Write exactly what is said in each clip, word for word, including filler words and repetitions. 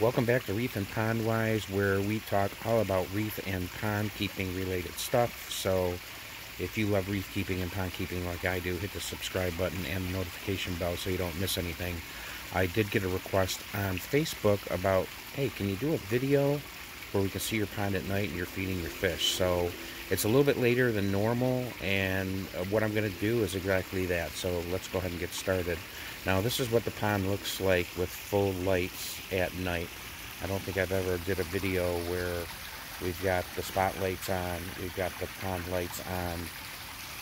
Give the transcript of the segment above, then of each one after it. Welcome back to Reef and Pond Wise, where we talk all about reef and pond keeping related stuff. So if you love reef keeping and pond keeping like I do, hit the subscribe button and the notification bell so you don't miss anything. I did get a request on Facebook about, hey, can you do a video where we can see your pond at night and you're feeding your fish? So it's a little bit later than normal, and what I'm going to do is exactly that. So let's go ahead and get started. Now, this is what the pond looks like with full lights at night. I don't think I've ever did a video where we've got the spotlights on, we've got the pond lights on,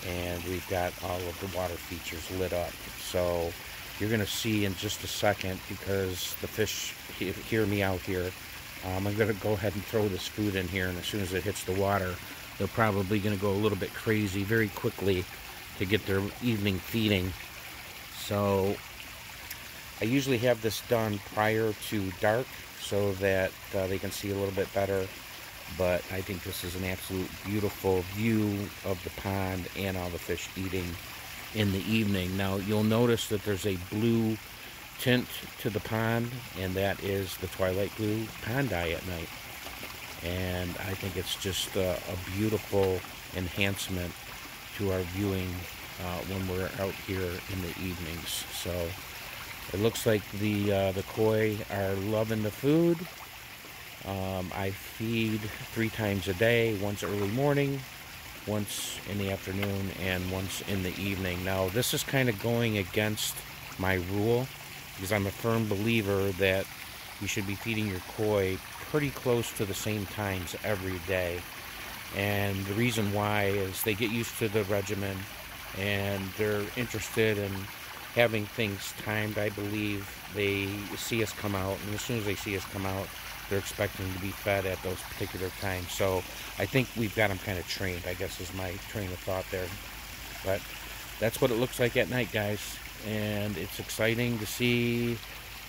and we've got all of the water features lit up. So you're going to see in just a second, because the fish hear me out here. Um, I'm going to go ahead and throw this food in here, and as soon as it hits the water, they're probably going to go a little bit crazy very quickly to get their evening feeding. So I usually have this done prior to dark so that uh, they can see a little bit better, but I think this is an absolute beautiful view of the pond and all the fish eating in the evening. Now, you'll notice that there's a blue tint to the pond, and that is the twilight blue pond dye at night. And I think it's just uh, a beautiful enhancement to our viewing uh, when we're out here in the evenings. So it looks like the uh, the koi are loving the food. Um, I feed three times a day, once early morning, once in the afternoon, and once in the evening. Now, this is kind of going against my rule, because I'm a firm believer that you should be feeding your koi pretty close to the same times every day. And the reason why is they get used to the regimen, and they're interested in having things timed. I believe they see us come out, and as soon as they see us come out, they're expecting to be fed at those particular times. So I think we've got them kind of trained, I guess is my train of thought there. But that's what it looks like at night, guys. And it's exciting to see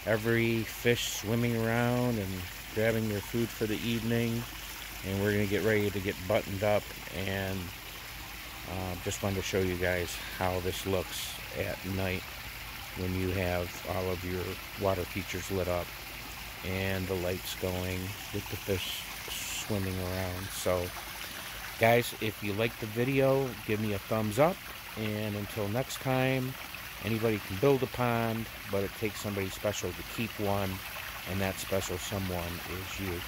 every fish swimming around and grabbing their food for the evening. And we're going to get ready to get buttoned up, and uh, just wanted to show you guys how this looks at night when you have all of your water features lit up and the lights going with the fish swimming around. So guys, if you like the video, give me a thumbs up, and until next time, anybody can build a pond, but it takes somebody special to keep one, and that special someone is you.